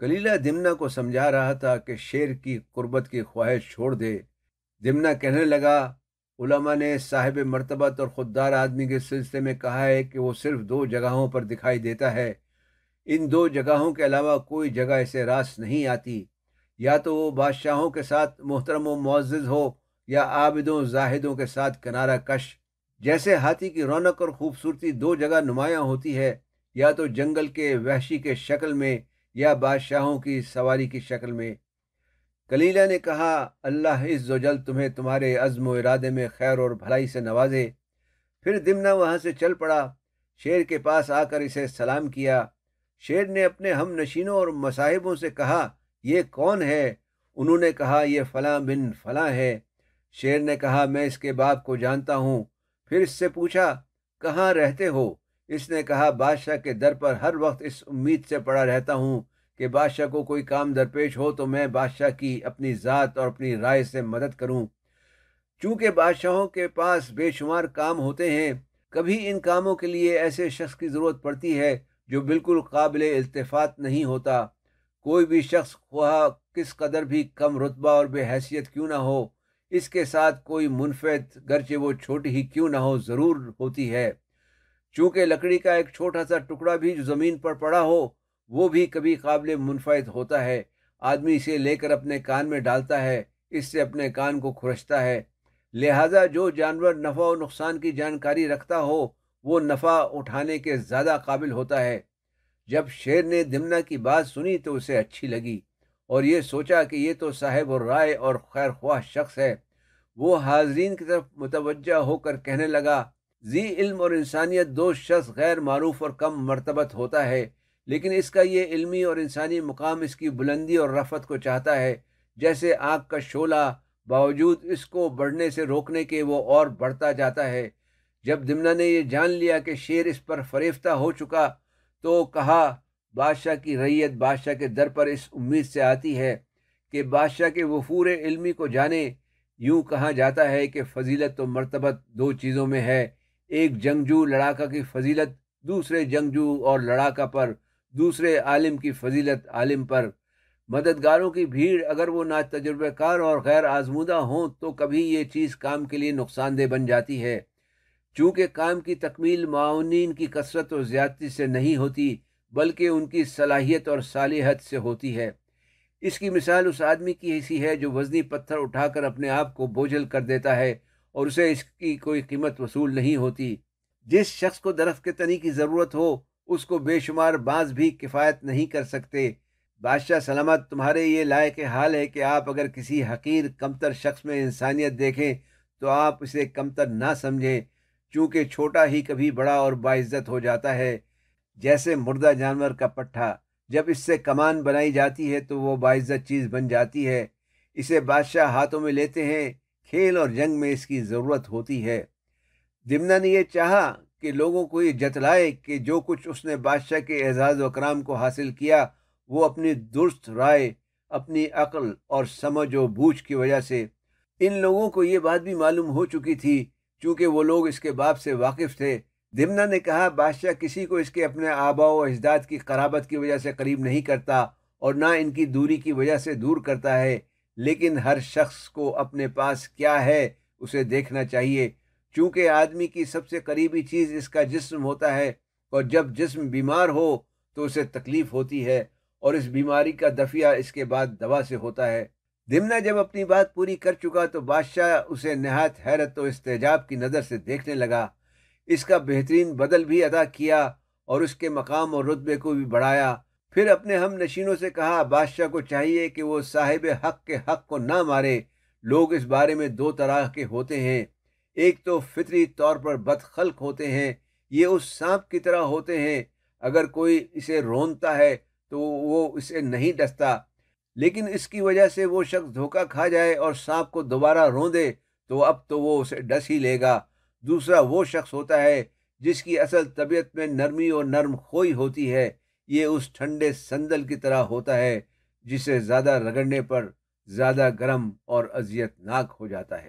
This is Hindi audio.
कलीला दिमना को समझा रहा था कि शेर की कुर्बत की ख्वाहिश छोड़ दे। दिमना कहने लगा, उलमा ने साहिब मर्तबत और खुददार आदमी के सिलसिले में कहा है कि वो सिर्फ दो जगहों पर दिखाई देता है। इन दो जगहों के अलावा कोई जगह इसे रास नहीं आती। या तो वो बादशाहों के साथ मोहतरम व मुअज़्ज़ज़ हो या आबिदों जाहिदों के साथ किनारा कश। जैसे हाथी की रौनक और खूबसूरती दो जगह नुमायाँ होती है, या तो जंगल के वहशी के शक्ल में या बादशाहों की सवारी की शक्ल में। कलीला ने कहा, अल्लाह इज़्ज़ोजल तुम्हें तुम्हारे अज़्म व इरादे में खैर और भलाई से नवाजे। फिर दिमना वहाँ से चल पड़ा। शेर के पास आकर इसे सलाम किया। शेर ने अपने हम नशीनों और मसाहिबों से कहा, ये कौन है? उन्होंने कहा, यह फ़लाँ बिन फ़लाँ है। शेर ने कहा, मैं इसके बाप को जानता हूँ। फिर इससे पूछा, कहाँ रहते हो? इसने कहा, बादशाह के दर पर हर वक्त इस उम्मीद से पड़ा रहता हूँ कि बादशाह को कोई काम दरपेश हो तो मैं बादशाह की अपनी ज़ात और अपनी राय से मदद करूँ। चूँकि बादशाहों के पास बेशुमार काम होते हैं, कभी इन कामों के लिए ऐसे शख्स की ज़रूरत पड़ती है जो बिल्कुल काबिले इल्तिफ़ात नहीं होता। कोई भी शख्स ख्वाह किस कदर भी कम रुतबा और बेहैसियत क्यों ना हो, इसके साथ कोई मुनफिद गरचे वो छोटी ही क्यों ना हो ज़रूर होती है। चूँकि लकड़ी का एक छोटा सा टुकड़ा भी जो ज़मीन पर पड़ा हो वो भी कभी काबिल मुनफिद होता है। आदमी इसे लेकर अपने कान में डालता है, इससे अपने कान को खुरचता है। लिहाजा जो जानवर नफ़ा और नुकसान की जानकारी रखता हो वो नफ़ा उठाने के ज़्यादा काबिल होता है। जब शेर ने दिमना की बात सुनी तो उसे अच्छी लगी और ये सोचा कि ये तो साहिब और राय और खैर ख्वाह शख्स है। वो हाजरीन की तरफ मुतवज्जा होकर कहने लगा, जी इल्म और इंसानियत दो शख्स गैर मारूफ और कम मरतबत होता है, लेकिन इसका ये इल्मी और इंसानी मुकाम इसकी बुलंदी और रफ़त को चाहता है। जैसे आग का शोला बावजूद इसको बढ़ने से रोकने के वो और बढ़ता जाता है। जब दिमना ने यह जान लिया कि शेर इस पर फरेफ्ता हो चुका तो कहा, बादशाह की रैयत बादशाह के दर पर इस उम्मीद से आती है कि बादशाह के वफूर इल्मी को जाने। यूँ कहा जाता है कि फजीलत तो मरतबत दो चीज़ों में है, एक जंगजू लड़ाका की फजीलत दूसरे जंगजू और लड़ाका पर, दूसरे आलिम की फजीलत आलिम पर। मददगारों की भीड़ अगर वो ना तजुर्बेकार और गैर आजमूदा हों तो कभी ये चीज़ काम के लिए नुकसानदेह बन जाती है। चूँकि काम की तकमील माउनीन की कसरत और ज़्यादती से नहीं होती बल्कि उनकी सलाहियत और सालिहत से होती है। इसकी मिसाल उस आदमी की ऐसी है जो वज़नी पत्थर उठाकर अपने आप को बोझल कर देता है और उसे इसकी कोई कीमत वसूल नहीं होती। जिस शख्स को दरख्त के तने की ज़रूरत हो उसको बेशुमार बाज भी किफ़ायत नहीं कर सकते। बादशाह सलामत तुम्हारे ये लायक हाल है कि आप अगर किसी हकीर कमतर शख्स में इंसानियत देखें तो आप इसे कमतर ना समझें, चूँकि छोटा ही कभी बड़ा और बाइज़्ज़त हो जाता है। जैसे मुर्दा जानवर का पट्ठा, जब इससे कमान बनाई जाती है तो वो बाइज़्ज़त चीज़ बन जाती है। इसे बादशाह हाथों में लेते हैं, खेल और जंग में इसकी ज़रूरत होती है। दिमना ने यह चाहा कि लोगों को ये जतलाए कि जो कुछ उसने बादशाह के एजाज़ व कराम को हासिल किया वो अपनी दुरुस्त राय, अपनी अक्ल और समझ व बूझ की वजह से। इन लोगों को ये बात भी मालूम हो चुकी थी चूँकि वो लोग इसके बाप से वाकिफ़ थे। दिमना ने कहा, बादशाह किसी को इसके अपने आबा व अजदाद की क़राबत की वजह से करीब नहीं करता और ना इनकी दूरी की वजह से दूर करता है, लेकिन हर शख्स को अपने पास क्या है उसे देखना चाहिए। चूँकि आदमी की सबसे करीबी चीज़ इसका जिस्म होता है और जब जिस्म बीमार हो तो उसे तकलीफ़ होती है और इस बीमारी का दफिया इसके बाद दवा से होता है। दिमना जब अपनी बात पूरी कर चुका तो बादशाह उसे नहायत हैरत और इस्तेजाब की नज़र से देखने लगा। इसका बेहतरीन बदल भी अदा किया और उसके मकाम और रुतबे को भी बढ़ाया। फिर अपने हम नशीनों से कहा, बादशाह को चाहिए कि वो साहिब हक़ के हक़ को ना मारे। लोग इस बारे में दो तरह के होते हैं, एक तो फितरी तौर पर बदखल्क होते हैं, ये उस सांप की तरह होते हैं, अगर कोई इसे रोनता है तो वो इसे नहीं डसता, लेकिन इसकी वजह से वो शख्स धोखा खा जाए और सांप को दोबारा रोंदे तो अब तो वो उसे डस ही लेगा। दूसरा वो शख्स होता है जिसकी असल तबीयत में नरमी और नरम खोई होती है, ये उस ठंडे संदल की तरह होता है जिसे ज़्यादा रगड़ने पर ज़्यादा गर्म और अजियतनाक हो जाता है।